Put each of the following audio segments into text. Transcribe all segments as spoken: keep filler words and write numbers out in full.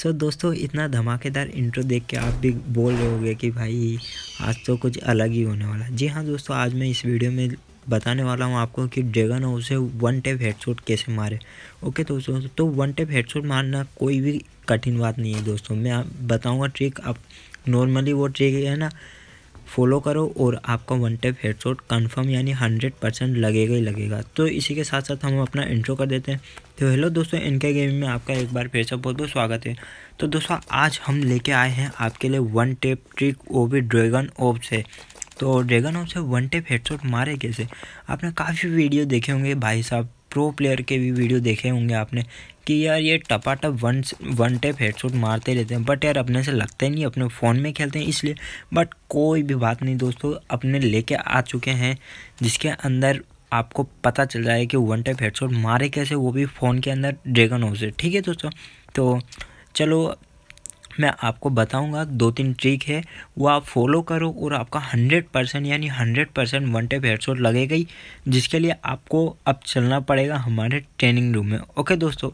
सो so, दोस्तों इतना धमाकेदार इंट्रो देख के आप भी बोल रहे होगे कि भाई आज तो कुछ अलग ही होने वाला है। जी हाँ दोस्तों, आज मैं इस वीडियो में बताने वाला हूँ आपको कि ड्रैगन ओव से वन टैप हेडशॉट कैसे मारे। ओके दोस्तों, तो वन टैप हेडशॉट मारना कोई भी कठिन बात नहीं है दोस्तों। मैं आप बताऊँगा ट्रिक, आप नॉर्मली वो ट्रिक है ना फॉलो करो और आपका वन टैप हेडशॉट कंफर्म यानी हंड्रेड परसेंट लगेगा ही लगेगा। तो इसी के साथ साथ हम अपना इंट्रो कर देते हैं। तो हेलो दोस्तों, इनके गेम में आपका एक बार फिर से बहुत बहुत स्वागत है। तो दोस्तों आज हम लेके आए हैं आपके लिए वन टैप ट्रिक, वो भी ड्रैगन ओव से। तो ड्रैगन ओव से वन टैप हेडशॉट मारे कैसे, आपने काफ़ी वीडियो देखे होंगे भाई साहब, प्रो प्लेयर के भी वीडियो देखे होंगे आपने कि यार ये टपाटप वन वन टैप हेडशॉट मारते रहते हैं, बट यार अपने से लगते नहीं, अपने फ़ोन में खेलते हैं इसलिए। बट कोई भी बात नहीं दोस्तों, अपने लेके आ चुके हैं जिसके अंदर आपको पता चल जाए कि वन टैप हेडशॉट मारे कैसे, वो भी फ़ोन के अंदर ड्रैगन ओव से। ठीक है दोस्तों, तो चलो मैं आपको बताऊंगा दो तीन ट्रिक है, वो आप फॉलो करो और आपका हंड्रेड परसेंट यानी hundred percent one tap headshot लगेगा ही, जिसके लिए आपको अब चलना पड़ेगा हमारे ट्रेनिंग रूम में। ओके दोस्तों,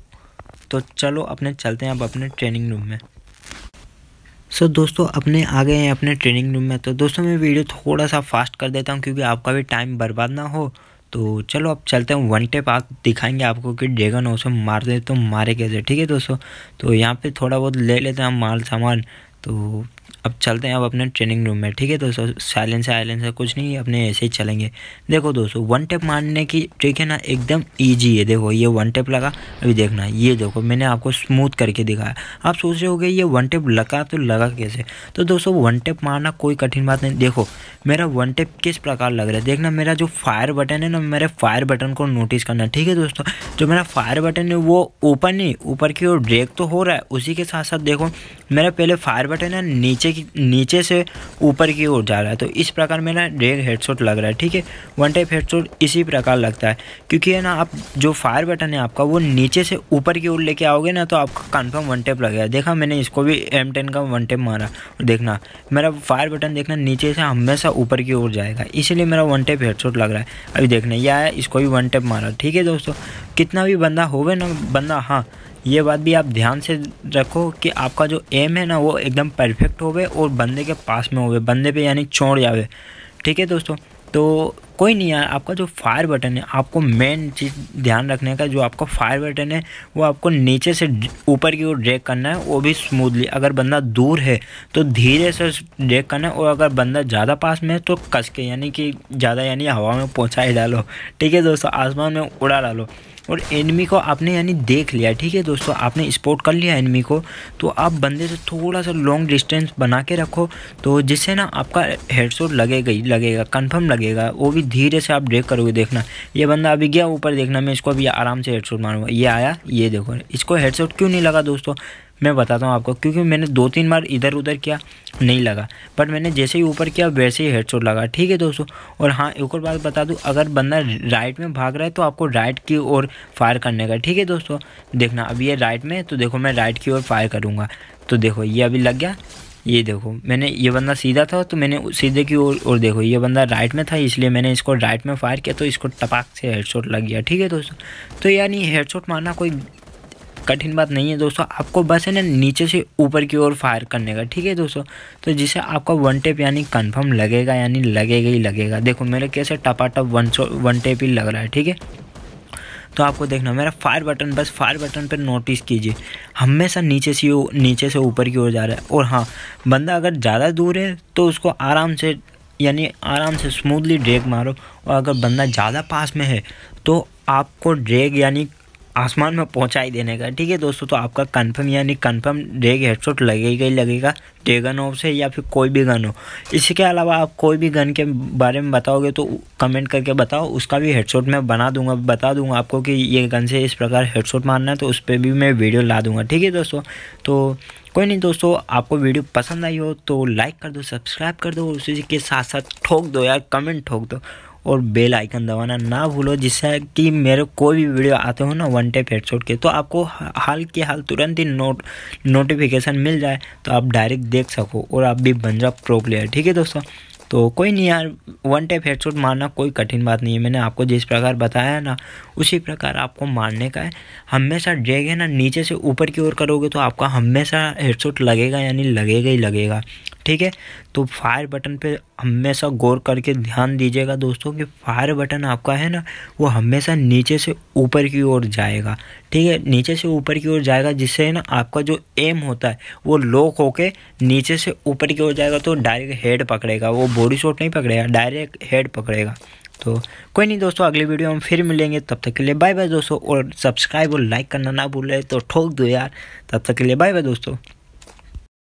तो चलो अपने चलते हैं अब अपने ट्रेनिंग रूम में। सो so, दोस्तों अपने आ गए हैं अपने ट्रेनिंग रूम में। तो दोस्तों मैं वीडियो थोड़ा सा फास्ट कर देता हूँ क्योंकि आपका भी टाइम बर्बाद ना हो। तो चलो अब चलते हैं, वन टैप आप दिखाएंगे आपको कि ड्रैगन ओव से मारते तो मारे कैसे। ठीक है दोस्तों, तो यहाँ पे थोड़ा बहुत ले लेते हैं हम माल सामान। तो अब चलते हैं अब अपने ट्रेनिंग रूम में। ठीक है दोस्तों, साइलेंस साइलेंस है, कुछ नहीं, अपने ऐसे ही चलेंगे। देखो दोस्तों, वन टैप मारने की ट्रिक है ना एकदम ईजी है। देखो ये वन टैप लगा, अभी देखना ये देखो मैंने आपको स्मूथ करके दिखाया। आप सोच रहे होगे ये वन टैप लगा तो लगा कैसे। तो दोस्तों वन टैप मारना कोई कठिन बात नहीं। देखो मेरा वन टैप किस प्रकार लग रहा है, देखना मेरा जो फायर बटन है ना, मेरे फायर बटन को नोटिस करना। ठीक है दोस्तों, जो मेरा फायर बटन है वो ऊपर नहीं, ऊपर की ओर ड्रैग तो हो रहा है, उसी के साथ साथ देखो मेरा पहले फायर बटन है नीचे नीचे से ऊपर की ओर जा रहा है। तो इस प्रकार मेरा ड्रैग हेडशॉट लग रहा है। ठीक है, वन टैप हेडशॉट इसी प्रकार लगता है क्योंकि है ना आप जो फायर बटन है आपका वो नीचे से ऊपर की ओर लेके आओगे ना, तो आपका कन्फर्म वन टैप लगेगा। देखा मैंने इसको भी एम टेन का वन टैप मारा, देखना मेरा फायर बटन देखना नीचे से हमेशा ऊपर की ओर जाएगा, इसीलिए मेरा वन टैप हेडशॉट लग रहा है। अभी देखना यह इसको भी वन टैप मारा। ठीक है दोस्तों, कितना भी बंदा होवे ना बंदा, हाँ ये बात भी आप ध्यान से रखो कि आपका जो एम है ना वो एकदम परफेक्ट होवे और बंदे के पास में होवे, बंदे पे यानी छोड़ जावे। ठीक है दोस्तों, तो कोई नहीं यार, आपका जो फायर बटन है आपको मेन चीज़ ध्यान रखने का, जो आपका फायर बटन है वो आपको नीचे से ऊपर की ओर ड्रैग करना है, वो भी स्मूथली। अगर बंदा दूर है तो धीरे से ड्रैग करना है, और अगर बंदा ज़्यादा पास में है तो कस के यानी कि ज़्यादा यानी हवा में पहुँचाए डालो। ठीक है दोस्तों, आसमान में उड़ा डालो। और एनिमी को आपने यानी देख लिया। ठीक है दोस्तों, आपने स्पॉट कर लिया एनिमी को, तो आप बंदे से थोड़ा सा लॉन्ग डिस्टेंस बना के रखो, तो जिससे ना आपका हेडशॉट लगेगा ही लगेगा, कंफर्म लगेगा, वो भी धीरे से आप ड्रैग करोगे। देखना ये बंदा अभी गया ऊपर, देखना मैं इसको अभी आराम से हेडशॉट मारूंगा। ये आया, ये देखो इसको हेडशॉट क्यों नहीं लगा दोस्तों, मैं बताता हूँ आपको, क्योंकि मैंने दो तीन बार इधर उधर किया नहीं लगा, बट मैंने जैसे ही ऊपर किया वैसे ही हेडशॉट लगा। ठीक है दोस्तों, और हाँ एक और बात बता दूँ, अगर बंदा राइट में भाग रहा है तो आपको राइट की ओर फायर करने का। ठीक है दोस्तों, देखना अब ये राइट में, तो देखो मैं राइट की ओर फायर करूँगा। तो देखो ये अभी लग गया, ये देखो मैंने, ये बंदा सीधा था तो मैंने सीधे की ओर, और देखो ये बंदा राइट में था इसलिए मैंने इसको राइट में फायर किया, तो इसको टपाक से हेडशॉट लग गया। ठीक है दोस्तों, तो यानी हेडशॉट मारना कोई कठिन बात नहीं है दोस्तों, आपको बस है ना नीचे से ऊपर की ओर फायर करने का। ठीक है दोस्तों, तो जिसे आपका वन टैप यानी कंफर्म लगेगा, यानी लगेगा ही लगेगा। देखो मेरे कैसे टपाटप वन वन टैप ही लग रहा है। ठीक है, तो आपको देखना मेरा फायर बटन, बस फायर बटन पर नोटिस कीजिए, हमेशा नीचे से नीचे से ऊपर की ओर जा रहा है। और हाँ बंदा अगर ज़्यादा दूर है तो उसको आराम से यानी आराम से स्मूथली ड्रैग मारो, और अगर बंदा ज़्यादा पास में है तो आपको ड्रैग यानी आसमान में पहुंचाई देने का। ठीक है दोस्तों, तो आपका कंफर्म यानी कंफर्म ड्रैग हेडशॉट लगेगा ही लगेगा, ड्रैगन ओव से या फिर कोई भी गन हो। इसके अलावा आप कोई भी गन के बारे में बताओगे तो कमेंट करके बताओ, उसका भी हेडशॉट मैं बना दूंगा, बता दूंगा आपको कि ये गन से इस प्रकार हेडशॉट मारना है, तो उस पर भी मैं वीडियो ला दूंगा। ठीक है दोस्तों, तो कोई नहीं दोस्तों, आपको वीडियो पसंद आई हो तो लाइक कर दो, सब्सक्राइब कर दो, और उसी के साथ साथ ठोक दो यार, कमेंट ठोक दो, और बेल आइकन दबाना ना भूलो, जिससे कि मेरे कोई भी वीडियो आते हो ना वन टैप हेडशॉट के तो आपको हाल के हाल तुरंत ही नोट नोटिफिकेशन मिल जाए, तो आप डायरेक्ट देख सको और आप भी बन जाओ प्रो प्लेयर। ठीक है दोस्तों, तो कोई नहीं यार, वन टैप हेडशॉट मारना कोई कठिन बात नहीं है। मैंने आपको जिस प्रकार बताया है ना उसी प्रकार आपको मारने का है। हमेशा ड्रैग है ना नीचे से ऊपर की ओर करोगे तो आपका हमेशा हेडशॉट लगेगा, यानी लगेगा ही लगेगा। ठीक है, तो फायर बटन पे हमेशा गौर करके ध्यान दीजिएगा दोस्तों कि फायर बटन आपका है ना वो हमेशा नीचे से ऊपर की ओर जाएगा। ठीक है, नीचे से ऊपर की ओर जाएगा जिससे ना आपका जो एम होता है वो लॉक होके नीचे से ऊपर की ओर जाएगा, तो डायरेक्ट हेड पकड़ेगा, वो बॉडी शॉट नहीं पकड़ेगा, डायरेक्ट हेड पकड़ेगा। तो कोई नहीं दोस्तों, अगली वीडियो में फिर मिलेंगे, तब तक के लिए बाय बाय दोस्तों। और सब्सक्राइब और लाइक करना ना भूलें, तो ठोक दो यार। तब तक के लिए बाय बाय दोस्तों।